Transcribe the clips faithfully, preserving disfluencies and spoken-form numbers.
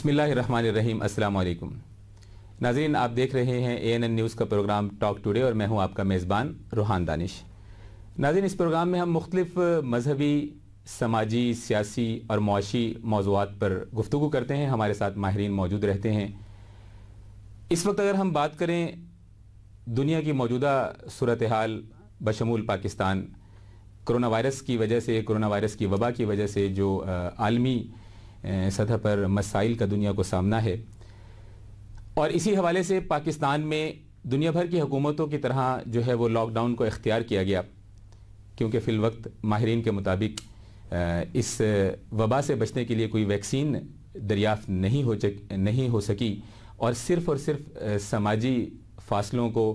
बिस्मिल्लाहिर्रहमानिर्रहीम। अस्सलाम वालेकुम नाज़रीन, आप देख रहे हैं ए एन एन न्यूज़ का प्रोग्राम टॉक टुडे और मैं हूं आपका मेज़बान रोहान दानिश। नाज़रीन, इस प्रोग्राम में हम मुख्तलिफ मजहबी, समाजी, सियासी और मआशी मौज़ूआत पर गुफ्तगू करते हैं। हमारे साथ माहिरीन मौजूद रहते हैं। इस वक्त अगर हम बात करें दुनिया की मौजूदा सूरत हाल बशमूल पाकिस्तान, कोरोना वायरस की वजह से, कोरोना वायरस की वबा की वजह से जो आलमी सतह पर मसाइल का दुनिया को सामना है, और इसी हवाले से पाकिस्तान में दुनिया भर की हुकूमतों की तरह जो है वो लॉकडाउन को इख्तियार किया गया, क्योंकि फ़िल वक्त माहिरीन के मुताबिक इस वबा से बचने के लिए कोई वैक्सीन दरियाफ्त नहीं हो नहीं हो सकी और सिर्फ़ और सिर्फ समाजी फासलों को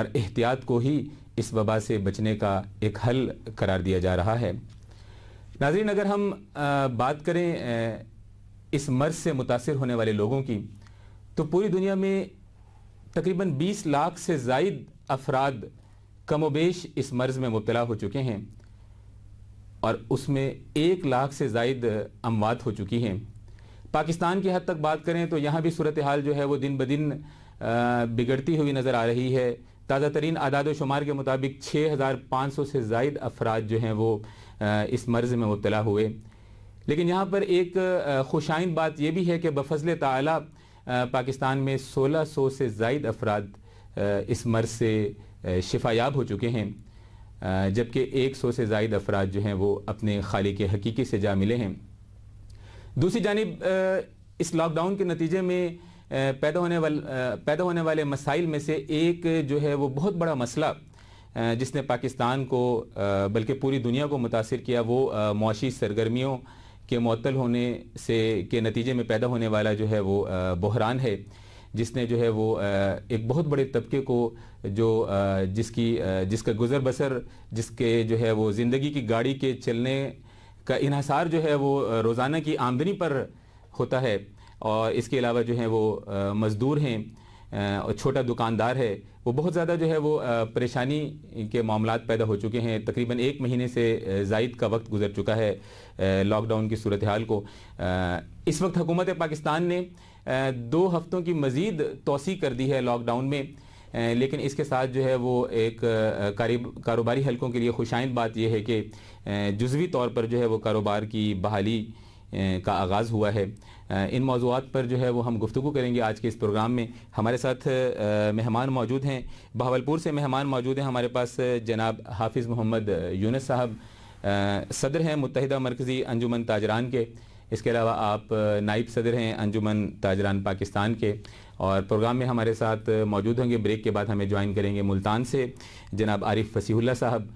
और एहतियात को ही इस वबा से बचने का एक हल करार दिया जा रहा है। नाज़रीन, अगर हम बात करें इस मर्ज़ से मुतासिर होने वाले लोगों की, तो पूरी दुनिया में तकरीबन बीस लाख से ज़ायद अफराद कमोबेश इस मर्ज़ में मुब्तला हो चुके हैं और उसमें एक लाख से ज़ायद अमवात हो चुकी हैं। पाकिस्तान की हद तक बात करें तो यहाँ भी सूरत हाल जो है वो दिन ब दिन बिगड़ती हुई नज़र आ रही है। ताज़ा तरीन आदाद शुमार के मुताबिक छः हज़ार पाँच सौ से ज़ायद अफराद जो हैं वो इस मर्ज़ में मुब्तला हुए। लेकिन यहाँ पर एक खुशाइन बात यह भी है कि बफजल ताला पाकिस्तान में सोलह सौ से ज़ायद अफराद इस मर्ज़ से शिफायाब हो चुके हैं, जबकि एक सौ से ज़ायद अफराद जो हैं वो अपने खालिक हकीकी से जा मिले हैं। दूसरी जानिब, इस लॉकडाउन के नतीजे में पैदा होने वाले पैदा होने वाले मसाइल में से एक जो है वो बहुत बड़ा मसला जिसने पाकिस्तान को बल्कि पूरी दुनिया को मुतासिर किया, वो मौशी सरगर्मियों के मुअत्तल होने से के नतीजे में पैदा होने वाला जो है वो बहरान है, जिसने जो है वो एक बहुत बड़े तबके को जो जिसकी जिसका गुज़र बसर, जिसके जो है वो ज़िंदगी की गाड़ी के चलने का इन्हसार जो है वो रोज़ाना की आमदनी पर होता है, और इसके अलावा जो है वो मज़दूर हैं और छोटा दुकानदार है, वो बहुत ज़्यादा जो है वो परेशानी के मामलात पैदा हो चुके हैं। तकरीबन एक महीने से ज़ायद का वक्त गुजर चुका है लॉकडाउन की सूरत हाल को। इस वक्त हुकूमत पाकिस्तान ने दो हफ़्तों की मज़ीद तोसी कर दी है लॉकडाउन में, लेकिन इसके साथ जो है वो एक कारोबारी हलकों के लिए खुशाइन बात यह है कि जुज़वी तौर पर जो है वो कारोबार की बहाली का आगाज़ हुआ है। इन मौज़ूआत पर जो है वो हम गुफ्तगू करेंगे आज के इस प्रोग्राम में। हमारे साथ मेहमान मौजूद हैं, बहावलपुर से मेहमान मौजूद हैं हमारे पास, जनाब हाफिज़ मोहम्मद यूनुस साहब सदर हैं मुतहिदा मरकज़ी अंजुमन ताजरान के, इसके अलावा आप नायब सदर हैं अंजुमन ताजरान पाकिस्तान के, और प्रोग्राम में हमारे साथ मौजूद होंगे। ब्रेक के बाद हमें ज्वाइन करेंगे मुल्तान से जनाब आरिफ फसीह उल्लाह साहब,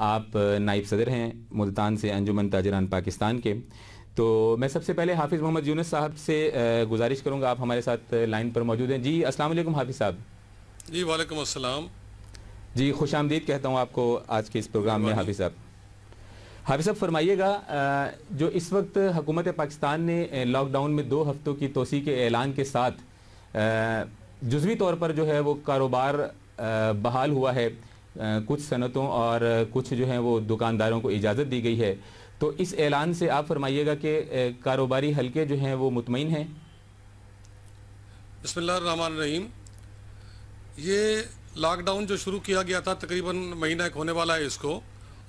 आप नायब सदर हैं मुल्तान से अंजुमन ताजरान पाकिस्तान के। तो मैं सबसे पहले हाफिज़ मोहम्मद यूनुस साहब से गुजारिश करूंगा, आप हमारे साथ लाइन पर मौजूद हैं। जी अस्सलाम वालेकुम हाफिज़ साहब। जी वालेकुम अस्सलाम। जी खुश आमदीद कहता हूं आपको आज के इस प्रोग्राम में हाफिज़ साहब। हाफिज़ साहब फरमाइएगा, जो इस वक्त हुकूमत पाकिस्तान ने लॉकडाउन में दो हफ़्तों की तोसी के ऐलान के साथ जुज़वी तौर पर जो है वो कारोबार बहाल हुआ है, कुछ सनतों और कुछ जो है वो दुकानदारों को इजाज़त दी गई है, तो इस ऐलान से आप फरमाइएगा कि कारोबारी हलके जो हैं वो मुतमईन हैं? बिस्मिल्लाहिर्रहमानिर्रहीम। ये लॉकडाउन जो शुरू किया गया था, तकरीबन महीना एक होने वाला है इसको,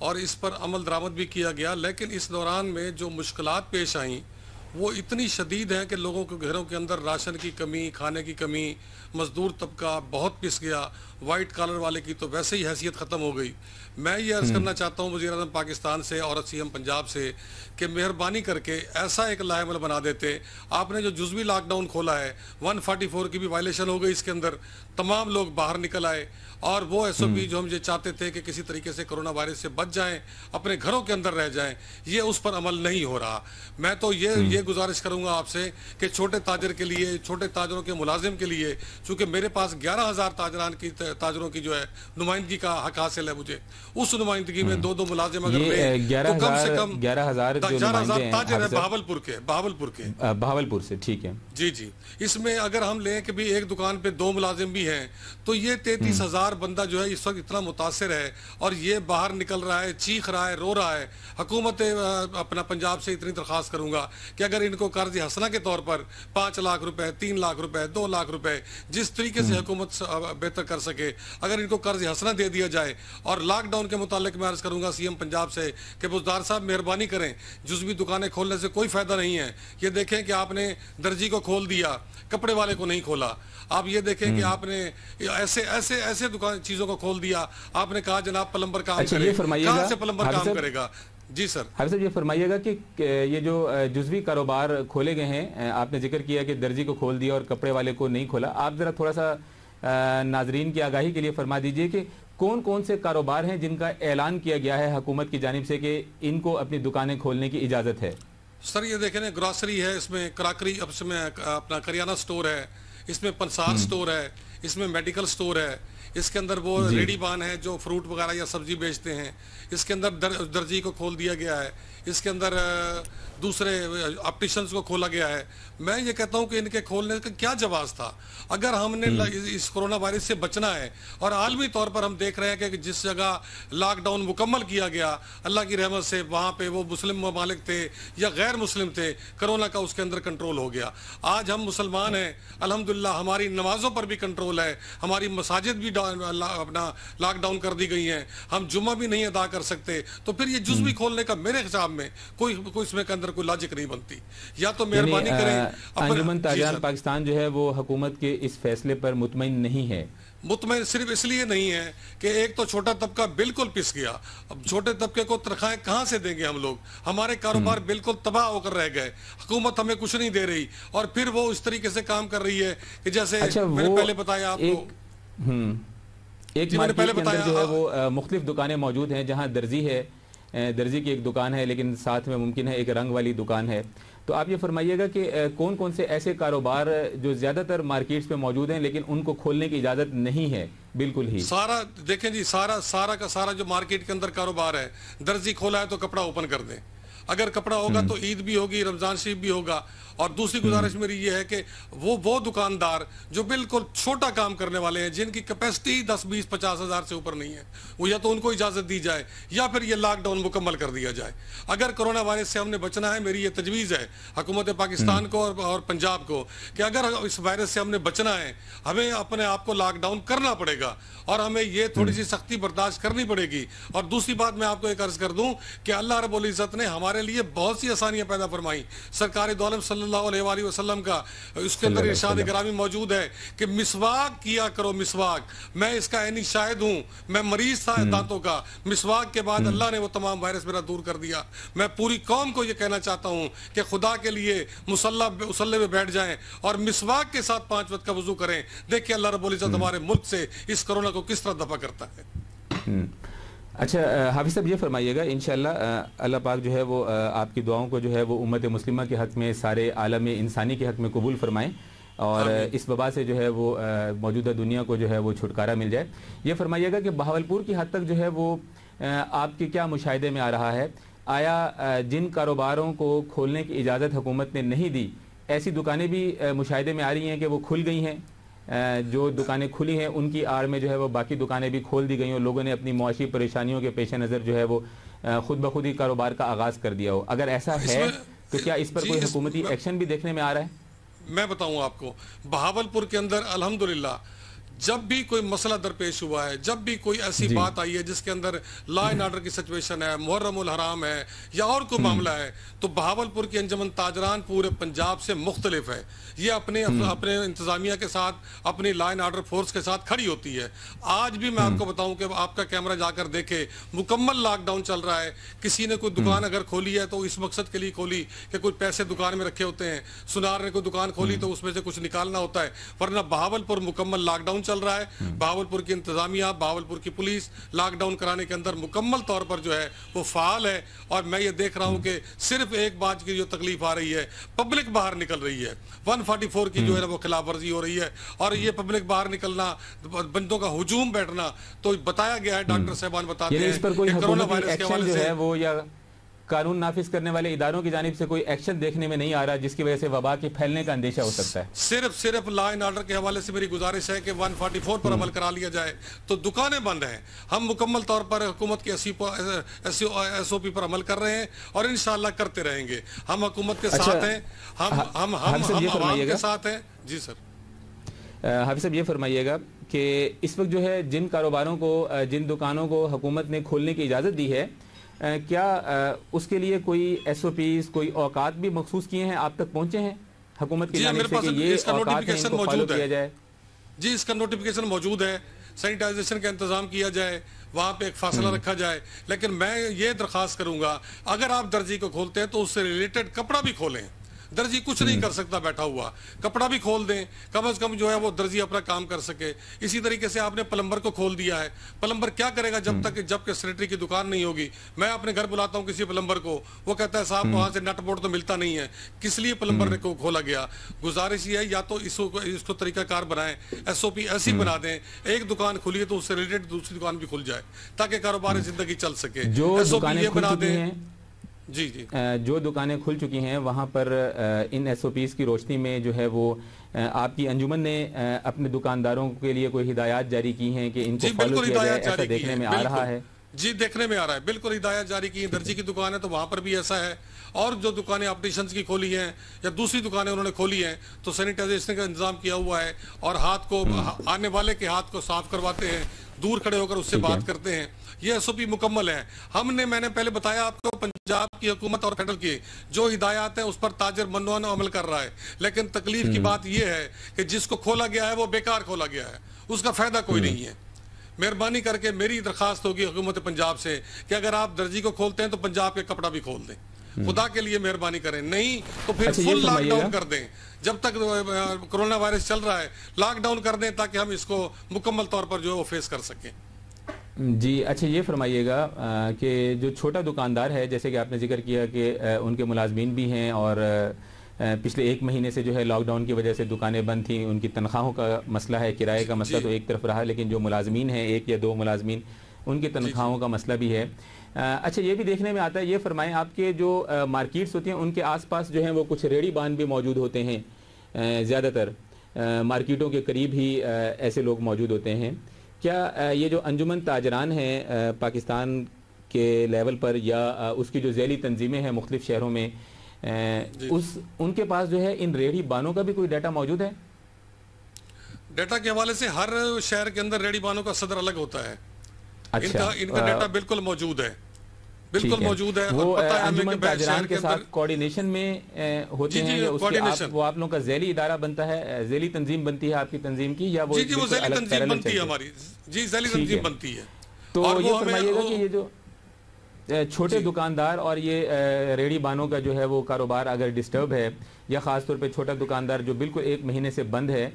और इस पर अमल दरामद भी किया गया, लेकिन इस दौरान में जो मुश्किलात पेश आईं वो इतनी शदीद हैं कि लोगों के घरों के अंदर राशन की कमी, खाने की कमी, मज़दूर तबका बहुत पिस गया, वाइट कॉलर वाले की तो वैसे ही हैसियत ख़त्म हो गई। मैं ये अर्ज़ करना चाहता हूँ वज़ीर आज़म पाकिस्तान से और सी एम पंजाब से कि मेहरबानी करके ऐसा एक लायमल बना देते। आपने जो जुज़वी लॉकडाउन खोला है, एक सौ चौवालीस की भी वायलेशन हो गई, इसके अंदर तमाम लोग बाहर निकल आए, और वो एस ओ पी जो हम ये चाहते थे कि किसी तरीके से कोरोना वायरस से बच जाएं, अपने घरों के अंदर रह जाएं, ये उस पर अमल नहीं हो रहा। मैं तो ये ये गुजारिश करूंगा आपसे कि छोटे ताजर के लिए, छोटे ताजरों के मुलाजिम के लिए, चूँकि मेरे पास ग्यारह हज़ार ताजरान की ताजरों की जो है नुमाइंदगी का हक हासिल है मुझे, उस नुमाइंदगी में दो दो मुलाजिम अगर तो कम से कम ग्यारह हज़ार ताजर है बहावलपुर के बहावलपुर के बहावलपुर से, ठीक है जी जी। इसमें अगर हम लें कि भी एक दुकान पर दो मुलाजिम भी आदमी हैं, तो ये तैंतीस हज़ार बंदा जो है इस वक्त इतना मुतासर है और ये बाहर निकल रहा है, चीख रहा है, रो रहा है। हुकूमत अपना पंजाब से इतनी दरख्वास्त करूँगा कि अगर इनको कर्ज हसना के तौर पर पाँच लाख रुपए, तीन लाख रुपए, दो लाख रुपए, जिस तरीके से हुकूमत बेहतर कर सके, अगर इनको कर्ज हसना दे दिया जाए। और लॉकडाउन के मुतालिक मैं अर्ज करूँगा सी एम पंजाब से कि बुज़दार साहब मेहरबानी करें, जुज़वी दुकानें खोलने से कोई फ़ायदा नहीं है। ये देखें कि आपने दर्जी को खोल दिया, कपड़े वाले को नहीं खोला। आप ये देखें कि आपने ऐसे ऐसे ऐसे दुकान चीज़ों को खोल दिया, आपने कहा जनाब प्लम्बर काम करेगा, कहाँ से प्लम्बर काम करेगा। जी सर, हाफिज साहब ये फरमाइएगा कि ये जो जुज़वी कारोबार खोले गए हैं, आपने जिक्र किया कि दर्जी को खोल दिया और कपड़े वाले को नहीं खोला, आप ज़रा थोड़ा सा नाजरीन की आगाही के लिए फरमा दीजिए कि कौन कौन से कारोबार हैं जिनका ऐलान किया गया है हुकूमत की जानिब से कि इनको अपनी दुकानें खोलने की इजाज़त है। सर ये देखें ना, ग्रॉसरी है, इसमें क्राकरी, अब इसमें अपना करियाना स्टोर है, इसमें पंसार स्टोर है, इसमें मेडिकल स्टोर है, इसके अंदर वो रेडी बान है जो फ्रूट वगैरह या सब्जी बेचते हैं, इसके अंदर दर, दर्जी को खोल दिया गया है, इसके अंदर दूसरे ऑप्टिशंस को खोला गया है। मैं ये कहता हूँ कि इनके खोलने का क्या जवाब था। अगर हमने इस कोरोना वायरस से बचना है और आलमी तौर पर हम देख रहे हैं कि जिस जगह लॉकडाउन मुकम्मल किया गया अल्लाह की रहमत से, वहाँ पे वो मुस्लिम ममालिक थे या गैर मुस्लिम थे, कोरोना का उसके अंदर कंट्रोल हो गया। आज हम मुसलमान हैं, अल्हम्दुलिल्लाह हमारी नमाज़ों पर भी कंट्रोल है, हमारी मसाजिद भी अपना लॉकडाउन कर दी गई हैं, हम जुम्मा भी नहीं अदा कर सकते। तो फिर ये जुज़वी खोलने का मेरे हिसाब में कोई कोई इसमें के अंदर कोई लॉजिक नहीं बनती। या तो मेहरबानी करें अंजुमन ताजरान पाकिस्तान जो है वो हुकूमत के इस फैसले पर मुतमईन नहीं है। मुतमईन सिर्फ इसलिए नहीं है कि एक तो छोटा तबका बिल्कुल पिस गया, अब छोटे तबके को तनख्वाहें कहाँ से देंगे हम लोग, हमारे कारोबार बिल्कुल तबाह होकर रह गए, हुकूमत हमें कुछ नहीं दे रही और फिर वो इस तरीके से काम कर रही है कि जैसे अच्छा, मैंने पहले बताया आपको, एक मैंने पहले बताया जो है वो मुख्तलिफ दुकानें मौजूद हैं, जहाँ दर्जी है, दर्जी की एक दुकान है, लेकिन साथ में मुमकिन है एक रंग वाली दुकान है। तो आप ये फरमाइएगा कि कौन कौन से ऐसे कारोबार जो ज़्यादातर मार्केट्स में मौजूद हैं लेकिन उनको खोलने की इजाज़त नहीं है। बिल्कुल ही सारा देखें जी, सारा सारा का सारा जो मार्केट के अंदर कारोबार है, दर्जी खोला है तो कपड़ा ओपन कर दें, अगर कपड़ा होगा तो ईद भी होगी, रमज़ान शरीफ भी होगा। और दूसरी गुजारिश मेरी ये है कि वो वो दुकानदार जो बिल्कुल छोटा काम करने वाले हैं, जिनकी कैपेसिटी दस बीस पचास हज़ार से ऊपर नहीं है, वो या तो उनको इजाज़त दी जाए या फिर ये लॉकडाउन मुकम्मल कर दिया जाए। अगर कोरोना वायरस से हमने बचना है, मेरी ये तजवीज़ है हुकूमत पाकिस्तान को और, और पंजाब को कि अगर इस वायरस से हमने बचना है, हमें अपने आप को लॉकडाउन करना पड़ेगा और हमें ये थोड़ी सी सख्ती बर्दाश्त करनी पड़ेगी। और दूसरी बात मैं आपको एक अर्ज़ कर दूँ कि अल्लाह रब्बुल इज़्ज़त ने हमारे लिए बहुत सी आसानियाँ पैदा फरमाई। सरकार दो आलम सल्लल्लाहु अलैहि वसल्लम का उसके अंदर इरशाद इकरामी मौजूद है कि मिसवाक किया करो, मिसवाक। मैं इसका ऐनी शाहिद हूँ, मैं मरीज था दांतों का, मिसवाक के बाद अल्लाह ने वो तमाम वायरस मेरा दूर कर दिया। मैं पूरी कौम को ये कहना चाहता हूँ कि खुदा के लिए मुसल्ला मुसल्ले में बैठ जाएं और मिसवाक के साथ पाँच वक्त का वजू करें। देखिए अल्लाह रब्बुल इज़्ज़त हमारे मुल्क से इस कोरोना को किस तरह दफा करता है। अच्छा हाफिज साहब ये फरमाइएगा, इंशाअल्लाह अल्लाह पाक जो है वो आपकी दुआओं को जो है वो उम्मत मुस्लिमा के हक़ में, सारे आलम इंसानी के हक़ में कबूल फरमाएँ और इस वबा से जो है वो मौजूदा दुनिया को जो है वो छुटकारा मिल जाए। ये फरमाइएगा कि बहावलपुर की हद तक जो है वो आपके क्या मुशाहिदे में आ रहा है, आया जिन कारोबारों को खोलने की इजाज़त हुकूमत ने नहीं दी ऐसी दुकानें भी मुशाहिदे में आ रही हैं कि वो खुल गई हैं, जो दुकानें खुली हैं उनकी आड़ में जो है वो बाकी दुकानें भी खोल दी गई हैं, लोगों ने अपनी मुआशी परेशानियों के पेश नज़र जो है वो खुद ब खुद ही कारोबार का आगाज़ कर दिया हो। अगर ऐसा है तो क्या इस पर कोई हुकूमती एक्शन भी देखने में आ रहा है? मैं बताऊँ आपको, बहावलपुर के अंदर अल्हम्दुलिल्लाह जब भी कोई मसला दरपेश हुआ है, जब भी कोई ऐसी बात आई है जिसके अंदर लॉ एंड ऑर्डर की सिचुएशन है, मुहर्रमुल हराम है या और कोई मामला है, तो बहावलपुर की अंजुमन ताजरान पूरे पंजाब से मुख्तलिफ है। ये अपने अपने इंतजामिया के साथ, अपनी लॉ एंड ऑर्डर फोर्स के साथ खड़ी होती है। आज भी मैं आपको बताऊं कि आपका कैमरा जाकर देखे, मुकम्मल लॉकडाउन चल रहा है, किसी ने कोई दुकान अगर खोली है तो इस मकसद के लिए खोली कि कोई पैसे दुकान में रखे होते हैं, सुनार ने कोई दुकान खोली तो उसमें से कुछ निकालना होता है, वरना बहावलपुर मुकम्मल लॉकडाउन चल रहा है। बहावलपुर की इंतजामिया, बहावलपुर की पुलिस लॉकडाउन कराने के अंदर मुकम्मल तौर पर जो है वो फाल है। और मैं ये देख रहा हूँ कि सिर्फ एक बात की जो तकलीफ आ रही है, पब्लिक बाहर निकल रही है, एक सौ चौवालीस की जो है वो खिलाफ वर्जी हो रही है और ये पब्लिक बाहर निकलना, बंदों का हुजूम बैठना, तो बताया गया है, डॉक्टर साहबान बताते हैं कोरोना वायरस के हवाले से कानून नाफिज करने वाले इदारों की जानिब से कोई एक्शन देखने में नहीं आ रहा जिसकी वजह से वबा के फैलने का अंदेशा हो सकता है। सिर्फ सिर्फ लॉ एंड ऑर्डर के हवाले से मेरी गुजारिश है कि एक सौ चौवालीस पर अमल करा लिया जाए तो दुकानें बंद हैं। हम मुकम्मल तौर पर हुकूमत के एस ओ पी पर अमल कर रहे हैं और इंशाल्लाह करते रहेंगे। हम हुकूमत के साथ हैं, हम हम के साथ हैं। जी सर, हाफिज साहब ये फरमाइएगा कि इस वक्त जो है जिन कारोबारों को, जिन दुकानों को हुकूमत ने खोलने की इजाज़त दी है, क्या उसके लिए कोई एस ओ पीज़, कोई औकात भी मखसूस किए हैं, आप तक पहुँचे हैं हुकूमत की जानिब से कि ये औकात है, इनको फॉलो किया जाए? जी, इसका नोटिफिकेशन मौजूद है। सैनिटाइजेशन का इंतज़ाम किया जाए, वहाँ पे एक फासला रखा जाए। लेकिन मैं ये दरख्वास्त करूँगा, अगर आप दर्जी को खोलते हैं तो उससे रिलेटेड कपड़ा भी खोलें। दर्जी कुछ नहीं कर सकता बैठा हुआ, कपड़ा भी खोल दें, कम अज कम जो है वो दर्जी अपना काम कर सके। इसी तरीके से आपने प्लम्बर को खोल दिया है, प्लम्बर क्या करेगा जब तक जब के सैनिटरी की दुकान नहीं होगी। मैं अपने घर बुलाता हूँ किसी प्लम्बर को, वो कहता है साहब वहाँ से नट बोर्ड तो मिलता नहीं है, किस लिए प्लम्बर ने को खोला गया। गुजारिश ये है या तो इसको इसको तरीकाकार बनाएं, एस ओ पी ऐसी बना दें, एक दुकान खुली है तो उससे रिलेटेड दूसरी दुकान भी खुल जाए ताकि कारोबार जिंदगी चल सके। एस ओ पी ये बना दें। जी जी, जो दुकानें खुल चुकी हैं वहाँ पर इन एस ओ पीज़ की रोशनी में जो है वो आपकी अंजुमन ने अपने दुकानदारों के लिए कोई हिदायत जारी की हैं कि इनको फॉलो किया जाए, ऐसा देखने में आ रहा है? जी, देखने में आ रहा है, बिल्कुल हिदायत जारी की है। दर्जी की दुकान है तो वहाँ पर भी ऐसा है, और जो दुकानें ऑप्टिशंस की खोली हैं या दूसरी दुकानें उन्होंने खोली हैं तो सैनिटाइजेशन का इंतजाम किया हुआ है और हाथ को, आने वाले के हाथ को साफ करवाते हैं, दूर खड़े होकर उससे बात करते हैं। ये एस ओ पी मुकम्मल है। हमने, मैंने पहले बताया आपको, पंजाब की हुकूमत और फेडरल की जो हिदायत है उस पर ताजर मनवाना अमल कर रहा है। लेकिन तकलीफ की बात यह है कि जिसको खोला गया है वो बेकार खोला गया है, उसका फ़ायदा कोई नहीं है। मेहरबानी करके मेरी दरख्वास्त होगी हुकूमत पंजाब से कि अगर आप दर्जी को खोलते हैं तो पंजाब के कपड़ा भी खोल दें, खुदा के लिए मेहरबानी करें। नहीं तो फिर फुल लॉकडाउन कर दें, जब तक कोरोना वायरस चल रहा है लॉकडाउन कर दें ताकि हम इसको मुकम्मल तौर पर जो है वो फेस कर सकें। जी, अच्छा ये फरमाइएगा कि जो छोटा दुकानदार है, जैसे कि आपने जिक्र किया कि उनके मुलाजमीन भी हैं और पिछले एक महीने से जो है लॉकडाउन की वजह से दुकानें बंद थीं, उनकी तनख्वाहों का मसला है, किराए का मसला तो एक तरफ रहा, लेकिन जो मुलाजमीन हैं, एक या दो मुलाजमीन, उनकी तनख्वाहों का मसला भी है। अच्छा ये भी देखने में आता है, ये फरमाएं आपके जो मार्केट्स होती हैं उनके आसपास जो हैं वो कुछ रेड़ी बांध भी मौजूद होते हैं, ज़्यादातर मार्केटों के करीब ही ऐसे लोग मौजूद होते हैं। क्या ये जो अंजुमन ताजरान है पाकिस्तान के लेवल पर या उसकी जो झैली तंजीमें हैं मुख्तलिफ शहरों में, उस उनके पास जो है इन रेहड़ी बानों का भी कोई डाटा मौजूद है? डाटा के हवाले से हर शहर के अंदर रेहड़ी बानों का सदर अलग होता है। अच्छा, इनका इनका डाटा बिल्कुल मौजूद है, बिल्कुल मौजूद है। वो अंजुमन ताजरान के साथ कोऑर्डिनेशन में होते हैं, वो आप लोगों का झैली इदारा बनता है, झैली तंजीम बनती है आपकी तंजीम की, या वो झैली तंजीम बनती है हमारी? जी, झैली तंजीम बनती है। तो ये समझिएगा कि ये जो छोटे दुकानदार और ये रेहड़ी बानों का जो है वो कारोबार अगर डिस्टर्ब है, या ख़ास तौर पे छोटा दुकानदार जो बिल्कुल एक महीने से बंद है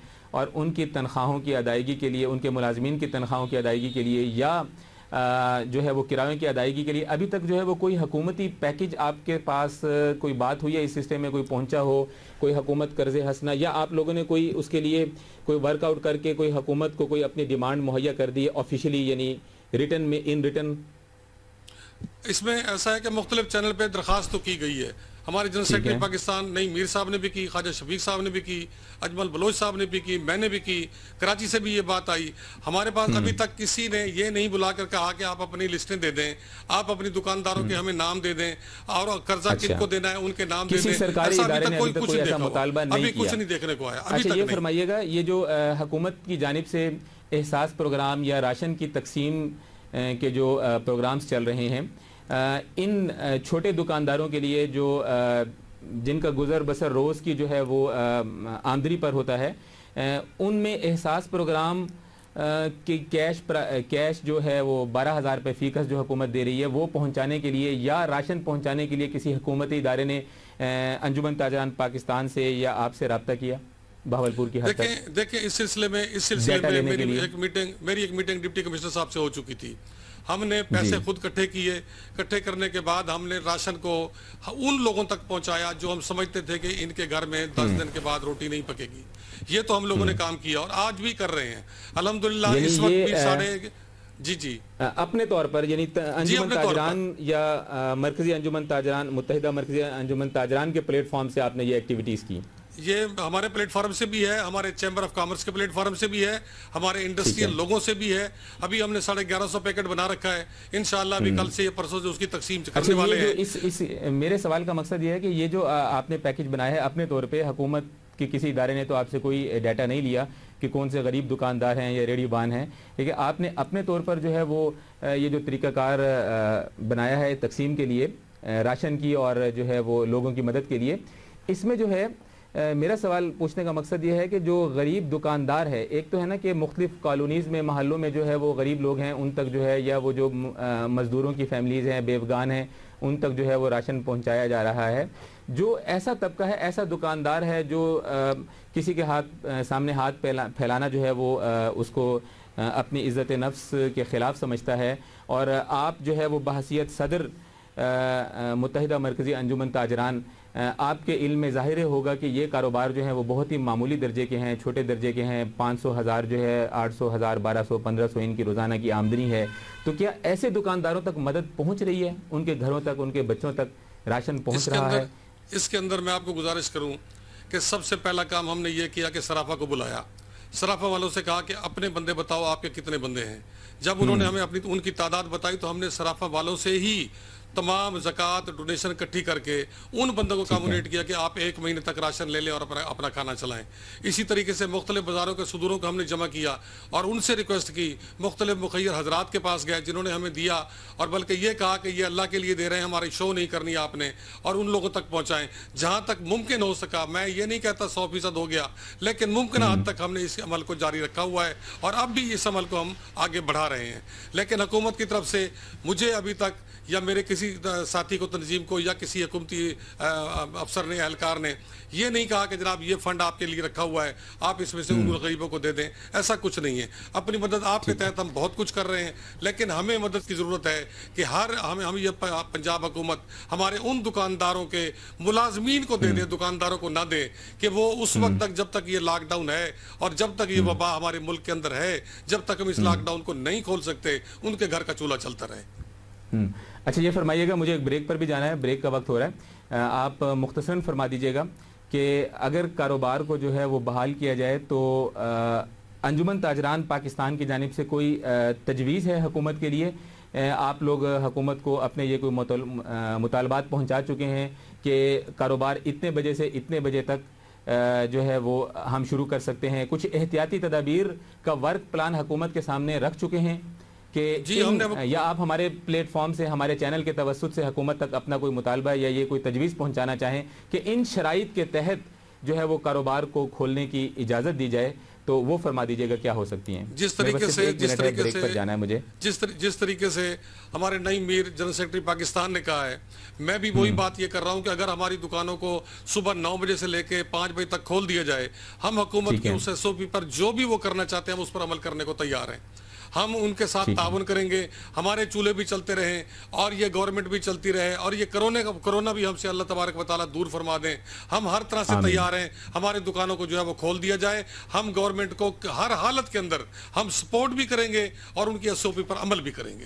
और उनकी तनख्वाहों की अदायगी के लिए, उनके मुलाजमीन की तनख्वाहों की अदायगी के लिए या जो है वो किरायों की अदायगी के लिए अभी तक जो है वो कोई हुकूमती पैकेज आपके पास कोई बात हुई है, इस सिस्टम में कोई पहुँचा हो, कोई हुकूमत कर्ज़ हंसना, या आप लोगों ने कोई उसके लिए कोई वर्कआउट करके कोई हुकूमत को कोई अपनी डिमांड मुहैया कर दी ऑफिशियली, यानी रिटर्न में, इन रिटर्न? इसमें ऐसा है कि मुख्तलिफ चैनल पे दरख्वास्त तो की गई है, हमारे जनरल सेक्रेटरी पाकिस्तान नईम मीर साहब ने भी की, ख्वाजा शफीक साहब ने भी की, अजमल बलोच साहब ने भी की, मैंने भी की, कराची से भी ये बात आई। हमारे पास अभी तक किसी ने ये नहीं बुलाकर कहा कि आप अपनी लिस्टें दे दें, आप अपनी दुकानदारों के हमें नाम दे दें और कर्जा किनको देना है उनके नाम दे दें। अभी कुछ नहीं देखने को आया। अभी ये फरमाइएगा, ये जो हुकूमत की जानिब से एहसास प्रोग्राम या राशन की तकसीम के जो प्रोग्राम्स चल रहे हैं, इन छोटे दुकानदारों के लिए जो जिनका गुजर बसर रोज़ की जो है वो आमदनी पर होता है, उनमें एहसास प्रोग्राम की कैश कैश जो है वो बारह हज़ार रुपये फ़ीकस जो हुकूमत दे रही है वो पहुंचाने के लिए या राशन पहुंचाने के लिए किसी हुकूमती इदारे ने अंजुमन ताजरान पाकिस्तान से या आपसे रब्ता किया बहावलपुर की? देखें देखें इस सिलसिले में इस सिलसिले में मेरी एक मीटिंग मेरी एक मीटिंग डिप्टी कमिश्नर साहब से हो चुकी थी। हमने पैसे खुद इकट्ठे किए, इकट्ठे करने के बाद हमने राशन को उन लोगों तक पहुंचाया जो हम समझते थे कि इनके घर में दस दिन के बाद रोटी नहीं पकेगी। ये तो हम लोगों ने काम किया और आज भी कर रहे हैं अल्हम्दुलिल्लाह। इस वक्त भी साढ़े जी जी अपने तौर पर यानी अंजुमन ताजरान या मरकजी अंजुमन ताजरान मुतहिदा मरकजी अंजुमन ताजरान के प्लेटफॉर्म से आपने ये एक्टिविटीज़ की? ये हमारे प्लेटफॉर्म से भी है, हमारे चैम्बर ऑफ कॉमर्स के प्लेटफॉर्म से भी है, हमारे इंडस्ट्रियल लोगों से भी है। अभी हमने साढ़े ग्यारह सौ पैकेट बना रखा है, इंशाल्लाह अभी कल से ये परसों से उसकी तकसीम करने वाले हैं। इस इस मेरे सवाल का मकसद ये है कि ये जो आपने पैकेज बनाया है अपने तौर पर, हुकूमत कि किसी इदारे ने तो आपसे कोई डाटा नहीं लिया कि कौन से गरीब दुकानदार हैं या रेहड़ी बान हैं, लेकिन आपने अपने तौर पर जो है वो ये जो तरीकाकार बनाया है तकसीम के लिए राशन की और जो है वो लोगों की मदद के लिए, इसमें जो है मेरा सवाल पूछने का मकसद ये है कि जो गरीब दुकानदार है, एक तो है ना कि मुख्तलिफ़ कॉलोनीज़ में महलों में जो है वो गरीब लोग हैं उन तक जो है, या वो जो मज़दूरों की फैमिलीज़ हैं बेवगान हैं उन तक जो है वो राशन पहुंचाया जा रहा है, जो ऐसा तबका है ऐसा दुकानदार है जो आ, किसी के हाथ आ, सामने हाथ फैला फैलाना जो है वो आ, उसको आ, अपनी इज़्ज़त नफ्स के ख़िलाफ़ समझता है। और आप जो है वो बहसीत सदर मुतहिदा मरकज़ी अंजुमन ताजरान, आपके इल्म में ज़ाहिर होगा कि ये कारोबार जो है वो बहुत ही मामूली दर्जे के हैं, छोटे दर्जे के हैं, पाँच सौ हज़ार जो है आठ सौ हज़ार बारह सौ पंद्रह सौ इनकी रोज़ाना की आमदनी है, तो क्या ऐसे दुकानदारों तक मदद पहुंच रही है, उनके घरों तक उनके बच्चों तक राशन पहुंच रहा है? इसके अंदर मैं आपको गुजारिश करूं कि सबसे पहला काम हमने ये किया कि सराफा को बुलाया, सराफा वालों से कहा कि अपने बंदे बताओ आपके कितने बंदे हैं। जब उन्होंने हमें अपनी उनकी तादाद बताई तो हमने सराफा वालों से ही तमाम ज़कात डोनेशन इकट्ठी करके उन बंदों को कम्युनिकेट किया कि आप एक महीने तक राशन ले लें और अपना अपना खाना चलाएं। इसी तरीके से मुख्तलिफ़ बाज़ारों के सदूरों को हमने जमा किया और उनसे रिक्वेस्ट की, मुख्तलिफ़ मुखैर हजरात के पास गए जिन्होंने हमें दिया और बल्कि ये कहा कि ये अल्लाह के लिए दे रहे हैं, हमारी शो नहीं करनी आपने, और उन लोगों तक पहुँचाएँ जहाँ तक मुमकिन हो सका। मैं ये नहीं कहता सौ फीसद हो गया, लेकिन मुमकिन हद तक हमने इस अमल को जारी रखा हुआ है और अब भी इस अमल को हम आगे बढ़ा रहे हैं। लेकिन हुकूमत की तरफ से मुझे अभी तक या मेरे किसी साथी को, तंजीम को, या किसी हुकूमती अफसर ने, एहलकार ने ये नहीं कहा कि जनाब ये फ़ंड आपके लिए रखा हुआ है, आप इसमें से उन गरीबों को दे दें, ऐसा कुछ नहीं है। अपनी मदद आपके तहत हम बहुत कुछ कर रहे हैं, लेकिन हमें मदद की ज़रूरत है कि हर हमें हम ये पंजाब हुकूमत हमारे उन दुकानदारों के मुलाजमीन को दे दे, दुकानदारों को ना दे कि वो उस वक्त तक जब तक ये लॉकडाउन है और जब तक ये वबा हमारे मुल्क के अंदर है, जब तक हम इस लॉकडाउन को नहीं खोल सकते, उनके घर का चूल्हा चलता रहे। अच्छा ये फरमाइएगा, मुझे एक ब्रेक पर भी जाना है, ब्रेक का वक्त हो रहा है, आप मुख्तसरन फरमा दीजिएगा कि अगर कारोबार को जो है वो बहाल किया जाए तो अंजुमन ताजरान पाकिस्तान की जानिब से कोई तजवीज़ है हुकूमत के लिए? आप लोग हुकूमत को अपने ये कोई मुतालबात पहुँचा चुके हैं कि कारोबार इतने बजे से इतने बजे तक जो है वो हम शुरू कर सकते हैं, कुछ एहतियाती तदाबीर का वर्क प्लान हुकूमत के सामने रख चुके हैं कि जी इन, हमने या आप हमारे प्लेटफॉर्म से, हमारे चैनल के तवस्सुत से हुकूमत तक अपना कोई मुतालबा या ये कोई तजवीज़ पहुँचाना चाहें कि इन शराइत के तहत जो है वो कारोबार को खोलने की इजाज़त दी जाए, तो वो फरमा दीजिएगा क्या हो सकती हैं? जिस तरीके से जिस तरीके से जाना है मुझे, जिस तर, जिस तरीके से हमारे नईम मीर जनरल सेक्रेटरी पाकिस्तान ने कहा है, मैं भी वही बात ये कर रहा हूँ कि अगर हमारी दुकानों को सुबह नौ बजे से लेके पाँच बजे तक खोल दिया जाए, हम हुकूमत के उस एस ओ पी पर जो भी वो करना चाहते हैं उस पर अमल करने को तैयार हैं। हम उनके साथ ताबन करेंगे, हमारे चूल्हे भी चलते रहें और ये गवर्नमेंट भी चलती रहे और ये कोरोना का कोरोना भी हमसे अल्लाह तबारक व तआला दूर फरमा दें। हम हर तरह से तैयार हैं, हमारे दुकानों को जो है वो खोल दिया जाए, हम गवर्नमेंट को हर हालत के अंदर हम सपोर्ट भी करेंगे और उनकी एस ओ पी पर अमल भी करेंगे।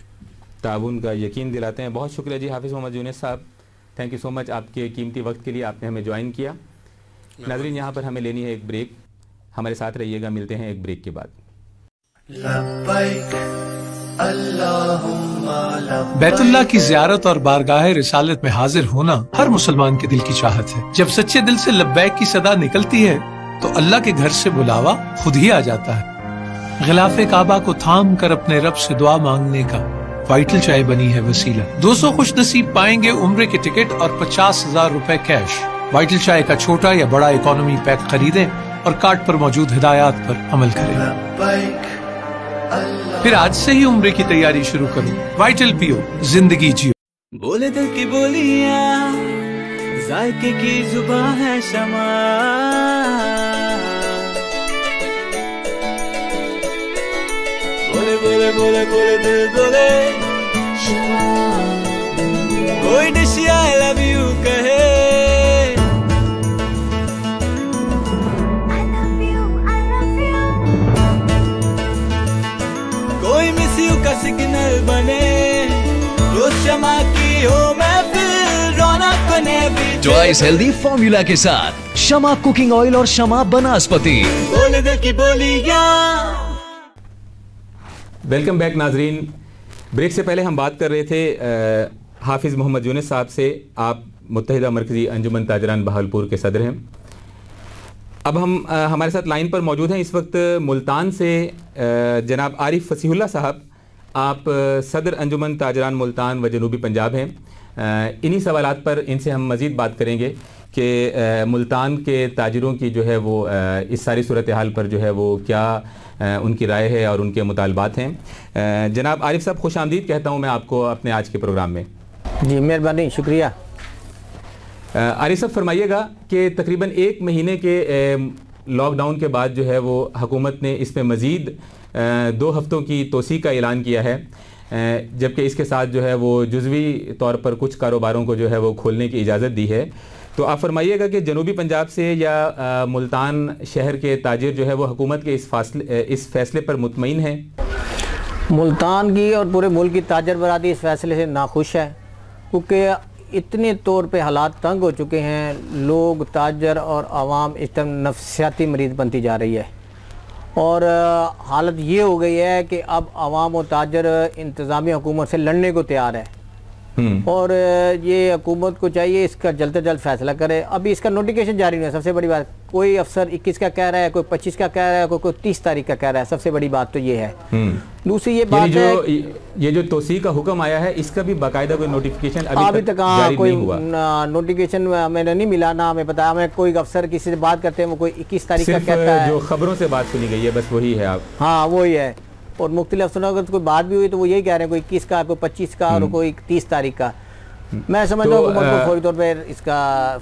ताबन का यकीन दिलाते हैं। बहुत शुक्रिया जी हाफिज़ मोहम्मद यूनुस साहब, थैंक यू सो मच आपके कीमती वक्त के लिए, आपने हमें ज्वाइन किया। नाज़रीन यहाँ पर हमें लेनी है एक ब्रेक, हमारे साथ रहिएगा, मिलते हैं एक ब्रेक के बाद। लब्बैक अल्लाहुम्मा लब्बैक। बैतुल्लाह की ज़ियारत और बारगाह रिसालत में हाजिर होना हर मुसलमान के दिल की चाहत है। जब सच्चे दिल से लब्बैक की सदा निकलती है तो अल्लाह के घर से बुलावा खुद ही आ जाता है। गिलाफे काबा को थाम कर अपने रब से दुआ मांगने का वाइटल चाय बनी है वसीला। दो सौ खुश नसीब पाएंगे उम्रे के टिकट और पचास हजार रूपए कैश। वाइटल चाय का छोटा या बड़ा इकोनॉमी पैक खरीदें और कार्ड पर मौजूद हिदायत पर अमल करें। फिर आज से ही उम्र की तैयारी शुरू करो। वाइटल पियो, जिंदगी जियो। बोले दिल की बोलिया, जायके की जुबां है शमा, बोले बोले बोले बोले दिल बोले शमा। कोई डिशी आई लव यू कहे, सिग्नल बने शमा की हो मैं चॉइस हेल्दी फॉर्मूला के साथ शमा कुकिंग ऑयल और शमा बनास्पति। वेलकम बैक नाजरीन। ब्रेक से पहले हम बात कर रहे थे आ, हाफिज़ मोहम्मद यूनुस साहब से। आप मुतहिदा मरकजी अंजुमन ताजरान बहावलपुर के सदर हैं। अब हम आ, हमारे साथ लाइन पर मौजूद हैं इस वक्त मुल्तान से जनाब आरिफ फसीह उल्लाह साहब। आप सदर अंजुमन ताजरान मुल्तान व जनूबी पंजाब हैं। इन्हीं सवालात पर इनसे हम मज़ीद बात करेंगे कि मुल्तान के ताजरों की जो है वो इस सारी सूरत हाल पर जो है वो क्या उनकी राय है और उनके मुतालबात हैं। जनाब आरिफ साहब, खुश आमदीद कहता हूँ मैं आपको अपने आज के प्रोग्राम में। जी मेहरबानी, शुक्रिया। आरिफ साहब, फरमाइएगा कि तकरीबन एक महीने के लॉकडाउन के बाद जो है वो हुकूमत ने इस पर मज़ीद दो हफ्तों की तोसी का ऐलान किया है, जबकि इसके साथ जो है वो जुज़वी तौर पर कुछ कारोबारों को जो है वो खोलने की इजाज़त दी है। तो आप फरमाइएगा कि जनूबी पंजाब से या मुल्तान शहर के ताजिर जो है वो हुकूमत के इस फासले इस फैसले पर मुतमईन हैं? मुल्तान की और पूरे मुल्क की ताजर बरादरी इस फैसले से नाखुश है, क्योंकि इतने तौर पर हालात तंग हो चुके हैं। लोग, ताजर और आवाम इस तरह नफसियाती मरीज़ बनती जा रही है और हालत ये हो गई है कि अब आवाम और ताजर इंतज़ामी हुकूमत से लड़ने को तैयार है और ये हुकूमत को चाहिए इसका जल्द से जल्द फैसला करे। अभी इसका नोटिफिकेशन जारी नहीं है, सबसे बड़ी बात। कोई अफसर इक्कीस का कह रहा है, कोई पच्चीस का कह रहा है, कोई कोई तीस तारीख का कह रहा है। सबसे बड़ी बात तो ये है। दूसरी ये बात है जो ये जो तोसी का हुक्म आया है इसका भी बाकायदा कोई नोटिफिकेशन अभी तक जारी नहीं हुआ। नोटिफिकेशन हमें नहीं मिला, ना हमें पता। हमें कोई अफसर किसी से बात करते हैं वो कोई इक्कीस तारीख का कहता है। जो खबरों से बात सुनी गई है बस वही है। आप हाँ वही है। और मुख्तलिफ अफसरों अगर कोई बात भी हुई तो वो यही कह रहे हैं कोई इक्कीस का, कोई पच्चीस का और कोई तीस तारीख का। मैं समझता हूँ हुकूमत को फौरी तौर पर इसका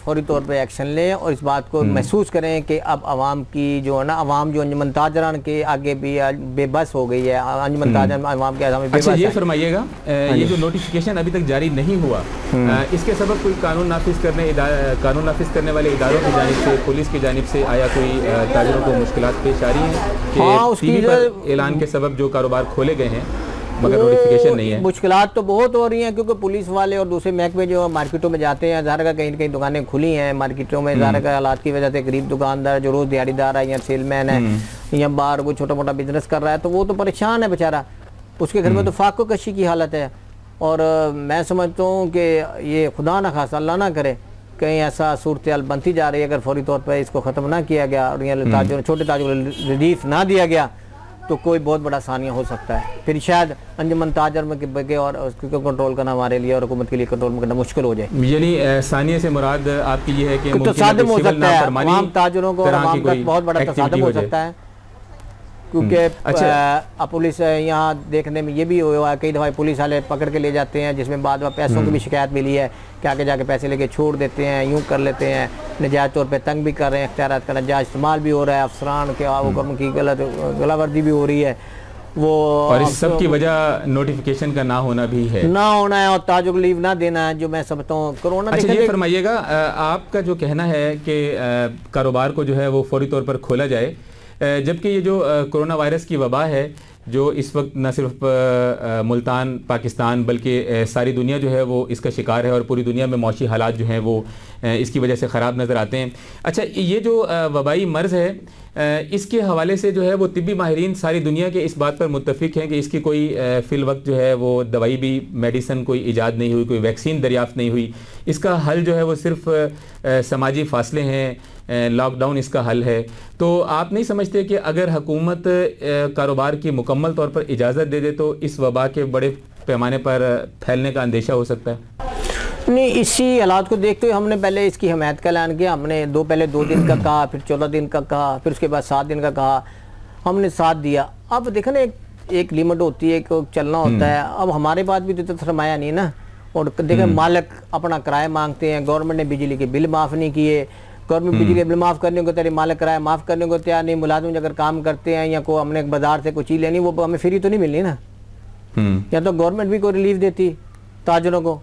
फौरी तौर पर एक्शन लें और इस बात को महसूस करें कि अब आवाम की जो है ना, आवाम जो अंजुमन ताजरान के आगे भी बेबस हो गई है। अंजुमन ताजरान आवाम के आगे बेबस। अच्छा, ये फरमाइएगा ये जो नोटिफिकेशन अभी तक जारी नहीं हुआ इसके सबब कोई कानून नाफिज करने कानून नाफिज करने वाले इदारों की जानिब से, पुलिस की जानिब से आया कोई ताजरों को मुश्किलात पेश आ रही हैं? ऐलान के सबब जो कारोबार खोले गए हैं मगर नोटिफिकेशन नहीं है। मुश्किलात तो बहुत हो रही हैं, क्योंकि पुलिस वाले और दूसरे महकमे जो मार्केटों में जाते हैं, ज़ाहिर है कहीं ना कहीं दुकानें खुली हैं मार्केटों में। ज़ाहिर है हालात की वजह से गरीब दुकानदार जो रोज़ दिहाड़ीदार है या सेलमैन है या बाहर कोई छोटा मोटा बिजनेस कर रहा है तो वो तो परेशान है बेचारा। उसके घर में तो फाको कशी की हालत है। और मैं समझता हूँ कि ये खुदा न खासा, अल्लाह ना करे, कहीं ऐसा सूरत हाल बनती जा रही है। अगर फौरी तौर पर इसको ख़त्म ना किया गया और यहाँ छोटे ताजरों को रिलीफ ना दिया गया तो कोई बहुत बड़ा सानिया हो सकता है। फिर शायद अंजुमन ताजर में के और उसको कंट्रोल करना हमारे लिए और हुकूमत के लिए कंट्रोल करना मुश्किल हो जाए। यानी सानिया से मुराद आपकी ये है कि तो तसादम हो सकता है तमाम ताजरों को और आवाम का बहुत बड़ा तसादम हो सकता है, क्योंकि पुलिस यहाँ देखने में ये भी हुआ है कई दफ़ा पुलिस वाले पकड़ के ले जाते हैं, जिसमें बाद में पैसों की भी शिकायत मिली है कि आगे जाके पैसे लेके छोड़ देते हैं, यूँ कर लेते हैं, नजायज़ तौर पे तंग भी कर रहे हैं, इख्तियारात का नजायज़ इस्तेमाल भी हो रहा है, अफसरान के हुक्म की गलत गलावर्दी भी हो रही है वो। और इस सब की वजह नोटिफिकेशन का ना होना भी है, ना होना है और ताजुक लीव ना देना है, जो मैं समझता हूँ कोरोना। अच्छा, ये फरमाइएगा आपका जो कहना है कि कारोबार को जो है वो फौरी तौर पर खोला जाए, जबकि ये जो कोरोना वायरस की वबा है जो इस वक्त न सिर्फ मुल्तान, पाकिस्तान बल्कि सारी दुनिया जो है वो इसका शिकार है और पूरी दुनिया में मौशी हालात जो हैं वो इसकी वजह से ख़राब नज़र आते हैं। अच्छा, ये जो वबाई मर्ज़ है इसके हवाले से जो है वो तिब्बी माहिरीन सारी दुनिया के इस बात पर मुत्तफिक हैं कि इसकी कोई फ़िल वक्त जो है वो दवाई भी, मेडिसन कोई ईजाद नहीं हुई, कोई वैक्सीन दरियाफ़्त नहीं हुई। इसका हल जो है वो सिर्फ समाजी फासले हैं, लॉकडाउन इसका हल है। तो आप नहीं समझते कि अगर हुकूमत कारोबार की मुकम्मल तौर पर इजाज़त दे दे तो इस वबा के बड़े पैमाने पर फैलने का अंदेशा हो सकता है? नहीं, इसी हालात को देखते हुए हमने पहले इसकी हिमायत का ऐलान किया। हमने दो पहले दो दिन का कहा, फिर चौदह दिन का कहा, फिर उसके बाद सात दिन का कहा, हमने साथ दिया। अब देखा ना, एक, एक लिमिट होती है, एक चलना होता है। अब हमारे पास भी तो सरमाया नहीं ना, और देखें मालिक अपना किराया मांगते हैं। गवर्नमेंट ने बिजली के बिल माफ़ नहीं किए, गवर्नमेंट बिजली बिल माफ़ करने को तेरे मालिक किराया माफ़ करने को तैयार नहीं। मुलाजिम अगर काम करते हैं या को हमने बाजार से कोई चीज़ लेनी वो हमें फ्री तो नहीं मिलनी ना, या तो गवर्नमेंट भी कोई रिलीफ देती ताजरों को,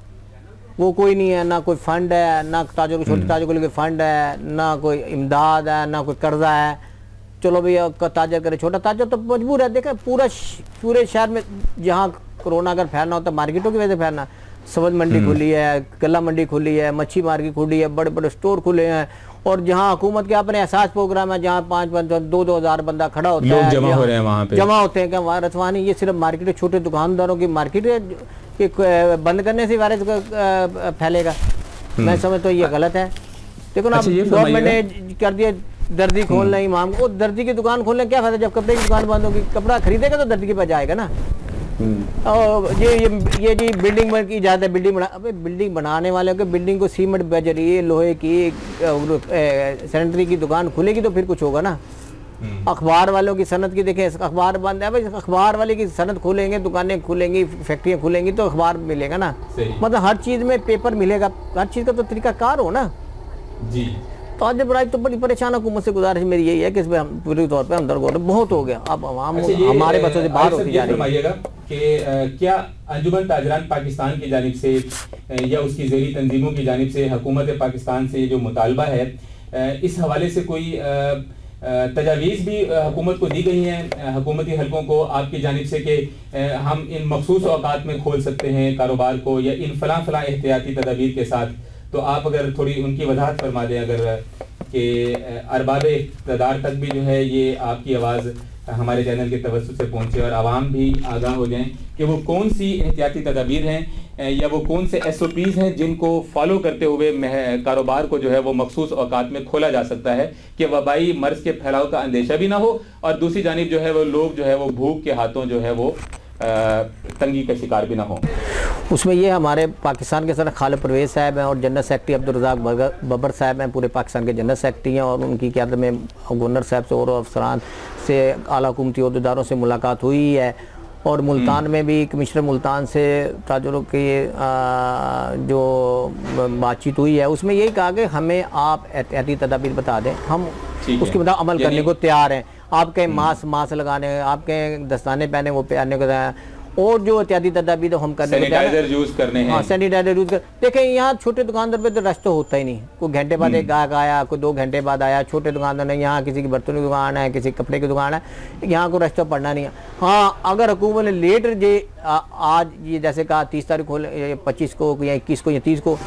वो कोई नहीं है। ना कोई फंड है, ना ताजरों को, छोटे ताजरों को लिए फंड है, ना कोई इमदाद है, ना कोई कर्जा है। चलो भैया ताजर करे, छोटा ताजर तो मजबूर है। देखें पूरा पूरे शहर में जहाँ कोरोना अगर फैलना होता मार्केटों की वजह से फैलना। सब्ज मंडी खुली है, गला मंडी खुली है, मच्छी मार्केट खुली है, बड़े बड़े स्टोर खुले हैं। और जहाँ हुकूमत के अपने एहसास प्रोग्राम है जहाँ पाँच पाँच दो दो हज़ार बंदा खड़ा होता है, जमा हो रहे हैं वहाँ पे, जमा होते हैं क्या वहाँ रथवानी। ये सिर्फ मार्केट है, छोटे दुकानदारों की मार्केट है, बंद करने से वायरस फैलेगा। मैं समझता हूँ ये गलत है। देखो ना गवर्नमेंट ने कर दिया दर्जी खोलना इमाम को, दर्जी की दुकान खोलने क्या फायदा जब कपड़े की दुकान बंद होगी। कपड़ा खरीदेगा तो दर्जी के पास जाएगा ना। और ये ये ये जी बिल्डिंग की इजाज़त है, बिल्डिंग बना, अबे बिल्डिंग बनाने वाले के बिल्डिंग को सीमेंट बजरी लोहे की सैनिटरी की दुकान खुलेगी तो फिर कुछ होगा ना। अखबार वालों की सनत की देखें, अखबार बंद है भाई, अखबार वाले की सनत खोलेंगे, दुकानें खुलेंगी, फैक्ट्रियाँ खुलेंगी तो अखबार मिलेगा ना। मतलब हर चीज़ में पेपर मिलेगा, हर चीज़ का तो तरीकाकार हो ना जी। तो आज बराज तो बड़ी परेशान हुकूमत से गुजारिश मेरी यही है कि इसमें हम पूरी तौर पे अंदर गौर बहुत हो गया। अब आवाम हमारे बच्चों से बाहर होती जा रही है कि क्या अंजुमन ताजरान पाकिस्तान की जानिब से या उसकी ज़ेरी तंजीमों की जानिब से हुकूमत पाकिस्तान से जो मुतालबा है इस हवाले से कोई तजावीज़ भी हुकूमत को दी गई हैं हुकूमती हलकों को आपकी जानिब से कि हम इन मखसूस औकात में खोल सकते हैं कारोबार को या इन फलां फलां एहतियाती तदाबीर के साथ? तो आप अगर थोड़ी उनकी वजाहत फरमा दें अगर कि अरबाब इक़्तिदार तक भी जो है ये आपकी आवाज़ हमारे चैनल के तवस्सुत से पहुँचे और आवाम भी आगाह हो जाएं कि वो कौन सी एहतियाती तदाबीर हैं या वो कौन से एस ओ पीज़ हैं जिनको फॉलो करते हुए कारोबार को जो है वो मखसूस औकात में खोला जा सकता है कि वबाई मर्ज़ के फैलाव का अंदेशा भी ना हो और दूसरी जानिब जो है वो लोग जो है वो भूख के हाथों जो है वो तंगी का शिकार भी ना हो। उसमें ये हमारे पाकिस्तान के सर खालिद परवेज़ साहब हैं और जनरल सेक्रेटरी अब्दुल रज़ाक बबर साहब हैं, पूरे पाकिस्तान के जनरल सेक्रेटरी हैं। और उनकी क़यादत में गवर्नर साहब से और अफसरान से आला हुकूमती अहदेदारों से मुलाकात हुई है। और मुल्तान में भी कमिश्नर मुल्तान से ताजुर्ग की जो बातचीत हुई है उसमें यही कहा कि हमें आप एहतियाती तदाबीर बता दें, हम उसके मुताबिक अमल करने को तैयार हैं। आप कहें मास्क मास्क लगाने, आप कहें दस्ताने पहने वो पहनने को तैयार, और जो एहतियाती तदाबीर तो हम करने सैनिटाइजर यूज़ करने हैं। हाँ, सैनिटाइजर यूज़ कर देखें यहाँ छोटे दुकानदार पे तो रश तो होता ही नहीं, कोई घंटे बाद एक गायक आया, कोई दो घंटे बाद आया। छोटे दुकानदार ने यहाँ किसी की बर्तन की दुकान है, किसी कपड़े की दुकान है, यहाँ को रश तो पड़ना नहीं है। हाँ, अगर हुकूमत ने लेट जे आज ये जैसे कहा तीस तारीख को, पच्चीस को या इक्कीस को या तीस को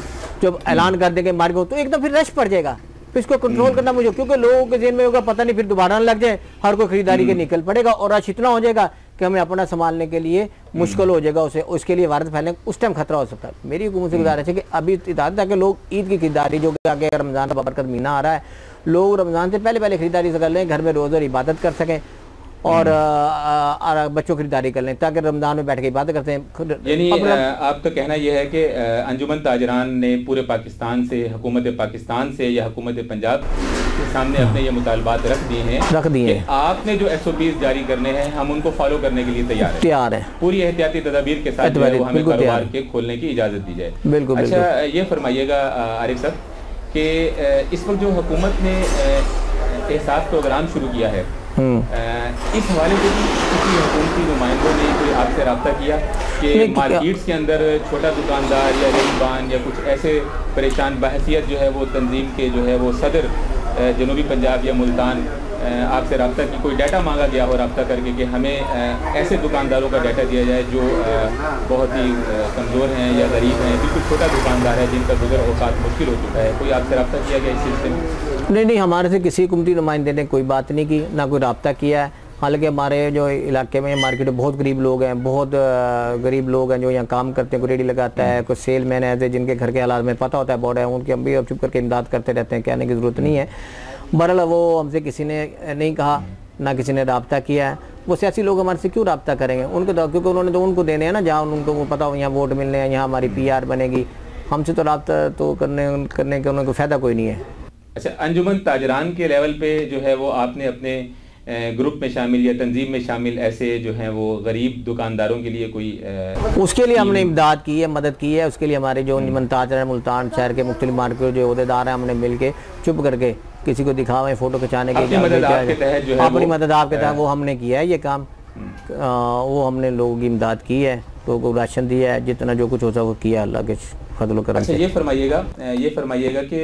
जब ऐलान कर देंगे मार्केट तो एकदम फिर रश पड़ जाएगा। फिर इसको कंट्रोल करना मुझे क्योंकि लोगों के जेहन में होगा पता नहीं फिर दोबारा न लग जाए, हर कोई खरीदारी के निकल पड़ेगा और रश इतना हो जाएगा कि हमें अपना संभालने के लिए मुश्किल हो जाएगा। उसे उसके लिए वायरस फैलने उस टाइम खतरा हो सकता है। मेरी हुकूमत से गुजारिश है कि अभी इताद ताकि लोग ईद की खरीदारी जो कि आगे रमज़ान का बरकत महीना आ रहा है, लोग रमज़ान से पहले पहले खरीदारी कर लें, घर में रोज़ और इबादत कर सकें और आ, आ, आ, बच्चों खरीदारी कर लें ताकि रमज़ान में बैठ के बात करते हैं। यानी आपका कहना यह है कि अंजुमन ताजरान ने पूरे पाकिस्तान से हुकूमत पाकिस्तान से या हुकूमत पंजाब के सामने अपने ये मुतालबात रख दिए हैं रख दिए हैं आपने जो एस ओ पीज़ जारी करने हैं हम उनको फॉलो करने के लिए तैयार हैं तैयार है पूरी एहतियाती तदाबीर के साथ हमें कारोबार के खोलने की इजाज़त दी जाए। बिल्कुल। अच्छा ये फरमाइएगा आरिफ साहब कि इस वक्त जो हुकूमत ने एहसास प्रोग्राम शुरू किया है आ, इस हवाले से किसी हुकूमती नुमाइंदों ने कोई आपसे रब्ता किया कि मार्केट्स के अंदर छोटा दुकानदार या रेलबान या कुछ ऐसे परेशान बहसियत जो है वो तंजीम के जो है वो सदर जनूबी पंजाब या मुल्तान आपसे रब्ता की कोई डाटा मांगा गया हो रब्ता करके कि हमें ऐसे दुकानदारों का डाटा दिया जाए जो बहुत ही कमज़ोर हैं या गरीब हैं, बिल्कुल छोटा दुकानदार है जिनका गुजर औकात मुश्किल हो चुका है? कोई आपसे रब्ता किया गया इस सिलसिले में? नहीं नहीं, हमारे से किसी हुकूमती नुमाइंदे ने कोई बात नहीं की, ना कोई रब्ता किया है। हालांकि हमारे जो इलाके में मार्केट में बहुत गरीब लोग हैं, बहुत गरीब लोग हैं जो यहाँ काम करते हैं, कोई रेडी लगाता है, कोई सेल मैन है जिनके घर के हालात में पता होता है, बोर्ड है, उनके हम भी अब चुप करके इमदाद करते रहते हैं, कहने की ज़रूरत नहीं है। बहरहाल वो हमसे किसी ने नहीं कहा, ना किसी ने रब्ता किया है। वो सियासी लोग हमारे से क्यों रब्ता करेंगे? उनको तो क्योंकि उन्होंने तो उनको देने हैं ना, जहाँ उनको पता हो यहाँ वोट मिलने हैं, यहाँ हमारी पी आर बनेगी। हमसे तो रब्ता तो करने करने का उनको फ़ायदा कोई नहीं है। अच्छा, अंजुमन ताजरान के लेवल पर जो है वो आपने अपने ग्रुप में शामिल या तंजीम में शामिल ऐसे जो हैं वो गरीब दुकानदारों के लिए कोई आ, उसके लिए हमने इमदाद की है, मदद की है। उसके लिए हमारे जो मुल्तान मुल्तान शहर के मुख्तलिफ मार्केट जो अहदेदार हैं हमने मिलके चुप करके किसी को दिखावे फोटो खिंचाने की अपनी मदद आपके तहत वो हमने किया है ये काम, वो हमने लोगों की इमदाद की है। को राशन दिया है, जितना जो कुछ होता वो किया अल्लाह के फजल करम से। अच्छा, ये फरमाइएगा ये फरमाइएगा कि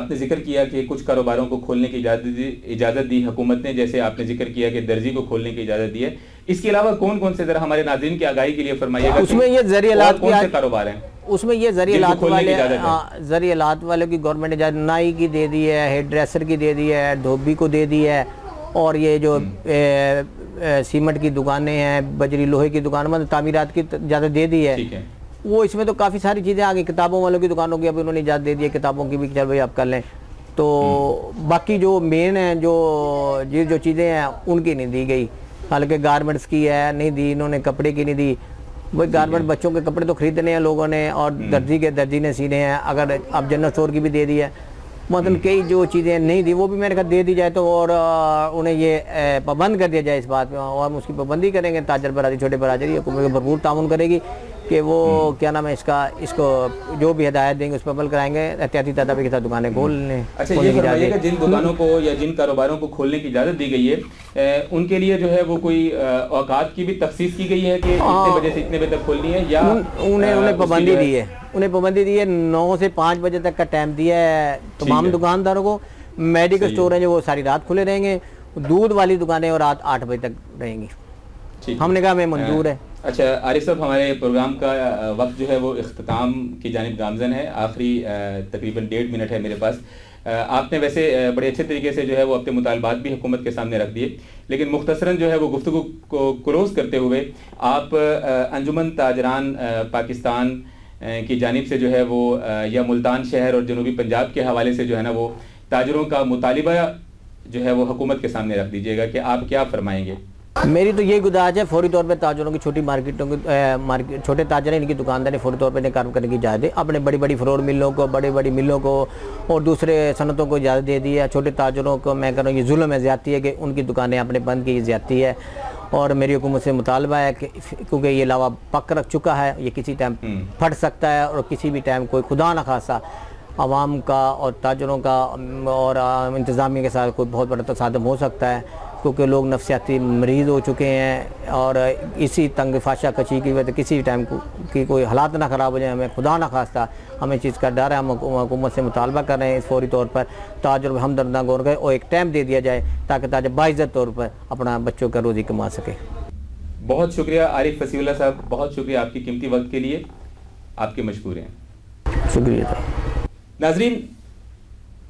आपने जिक्र किया कि कुछ कारोबारों को खोलने की इजाज़त दी इजाज़त दी हुकूमत ने, जैसे आपने जिक्र किया कि दर्जी को खोलने की इजाज़त दी है, इसके अलावा कौन कौन से, जरा हमारे नाज़रीन की आगाही के लिए फरमाइएगा उसमें ये ज़रियालात कौन से कारोबार हैं? उसमें ये ज़रियालात वाले ज़रियालात वालों की गवर्नमेंट ने नाई की दे दी है, हेड ड्रेसर की दे दी है, धोबी को दे दी है, और ये जो सीमेंट की दुकानें हैं, बजरी लोहे की दुकान, मतलब तामीरात की इजाज़त दे दी है। वो इसमें तो काफ़ी सारी चीज़ें आ गई। किताबों वालों की दुकानों की अब उन्होंने इजाज़त दे दी है, किताबों की भी चल भाई आप कर लें। तो बाकी जो मेन हैं जो ये जो चीज़ें हैं उनकी नहीं दी गई, हालांकि गारमेंट्स की है नहीं दी इन्होंने, कपड़े की नहीं दी। वही गारमेंट बच्चों के कपड़े तो खरीदने हैं लोगों ने, और दर्जी के दर्जी ने सीने हैं। अगर आप जनरल स्टोर की भी दे दी है, मतलब कई जो चीज़ें नहीं दी वो भी मेरे ख्याल दे दी जाए तो, और उन्हें ये पाबंद कर दिया जाए इस बात में, और हम उसकी पाबंदी करेंगे। ताजर बरादरी छोटे बरादरी हुकूमत भरपूर ताउन करेगी कि वो क्या नाम है इसका, इसको जो भी हदायत देंगे उस पर अमल कराएंगे, एहतियाती तदाबीर के साथ दुकानें खोलने। अच्छा, ये फरमाइएगा जिन दुकानों को या जिन कारोबारों को खोलने की इजाज़त दी गई है उनके लिए जो है वो कोई औकात की भी तखसीस की गई है कि इतने बजे से इतने बजे तक खोलनी है, या उन्हें उन्हें पाबंदी दी है? उन्हें पाबंदी दी है, नौ से पाँच बजे तक का टाइम दिया है तमाम दुकानदारों को। मेडिकल स्टोर हैं जो वो सारी रात खुले रहेंगे, दूध वाली दुकानें और रात आठ बजे तक रहेंगी। हमने कहा हमें मंजूर है। अच्छा आरिफ साहब, हमारे प्रोग्राम का वक्त जो है वो इख्तिताम की जानिब गामजन है। आखिरी तकरीबन डेढ़ मिनट है मेरे पास। आपने वैसे बड़े अच्छे तरीके से जो है वो अपने मुतालबात भी हुकूमत के सामने रख दिए, लेकिन मुख्तसरन जो है वो गुफ्तगू को क्लोज करते हुए आप अंजुमन ताजरान पाकिस्तान की जानिब से जो है वो, या मुल्तान शहर और जनूबी पंजाब के हवाले से जो है ना वो ताजरों का मुतालिबा जो है वो हुकूमत के सामने रख दीजिएगा कि आप क्या फरमाएंगे? मेरी तो यही गुजारिश है फौरी तौर पर ताजरों की, छोटी मार्केटों की मार्केट छोटे ताजर इनकी दुकानदारी फौरी तौर पर काम करने की इजाज़त दे। अपने बड़ी बड़ी फ्लोर मिलों को, बड़ी बड़ी मिलों को और दूसरे सनतों को इजाज़त दे दी है। छोटे ताजरों को मैं कह रहा हूँ ये जुल्म है, ज़्यादती है कि उनकी दुकानें अपने बंद की, ज़्यादती है। और मेरी हुकूमत से मुतालबा है कि क्योंकि ये लावा पक रख चुका है, ये किसी टाइम फट सकता है और किसी भी टाइम कोई खुदा न खासा आवाम का और ताजरों का और इंतज़ामिया के साथ कोई बहुत बड़ा तसादम हो सकता है, क्योंकि लोग नफसियाती मरीज़ हो चुके हैं और इसी तंग फाशा कशी की वजह से किसी टाइम को की कोई हालात ना ख़राब हो जाए। हमें खुदा ना खास्ता हमें चीज़ का डर है। हम हुकूमत से मुतालबा कर रहे हैं इस फौरी तौर पर ताजर हमदर्दा गौर करें और एक टाइम दे दिया जाए ताकि ताजर बाइज़्ज़त तौर पर अपना बच्चों का रोज़ी कमा सके। बहुत शुक्रिया आरिफ फसीह उल्लाह साहब, बहुत शुक्रिया आपकी कीमती वक्त के लिए, आपके मशकूर हैं। शुक्रिया नाज़रीन,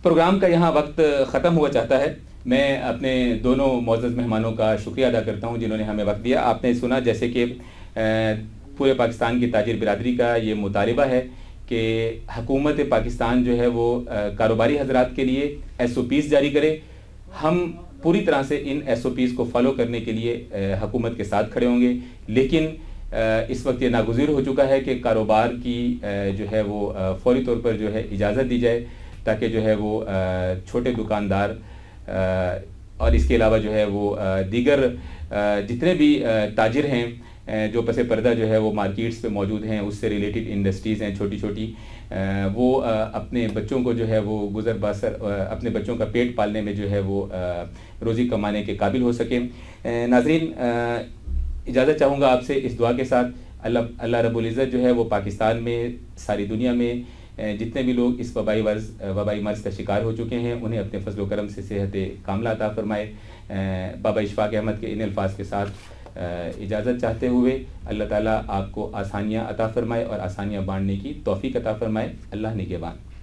प्रोग्राम का यहाँ वक्त ख़त्म हुआ चाहता है। मैं अपने दोनों मौजूद मेहमानों का शुक्रिया अदा करता हूं जिन्होंने हमें वक्त दिया। आपने सुना जैसे कि पूरे पाकिस्तान की ताजिर बिरादरी का ये मुतालबा है कि हुकूमत पाकिस्तान जो है वो कारोबारी हजरात के लिए एस ओ पीज़ जारी करे। हम पूरी तरह से इन एस ओ पीज़ को फॉलो करने के लिए हुकूमत के साथ खड़े होंगे, लेकिन इस वक्त ये नागुज़ीर हो चुका है कि कारोबार की जो है वो फौरी तौर पर जो है इजाज़त दी जाए ताकि जो है वो छोटे दुकानदार और इसके अलावा जो है वो दीगर जितने भी ताजिर हैं जो पसे पर्दा जो है वो मार्केट्स पे मौजूद हैं, उससे रिलेटेड इंडस्ट्रीज़ हैं छोटी छोटी, वो अपने बच्चों को जो है वो गुज़र बसर अपने बच्चों का पेट पालने में जो है वो रोज़ी कमाने के काबिल हो सकें। नाज़रीन, इजाज़त चाहूँगा आपसे इस दुआ के साथ, अल्लाह अल्लाह रब्बुल इज़्ज़त जो है वो पाकिस्तान में, सारी दुनिया में जितने भी लोग इस वबाई वर्ज वबाई मर्ज का शिकार हो चुके हैं उन्हें अपने फजलो करम से सेहत कामला अता फरमाए। बाबा इशफाक अहमद के इन अल्फाज के साथ इजाज़त चाहते हुए अल्लाह ताला आपको आसानियाँ अता फरमाए और आसानियाँ बांटने की तौफीक अता फरमाए। अल्लाह निगहबान।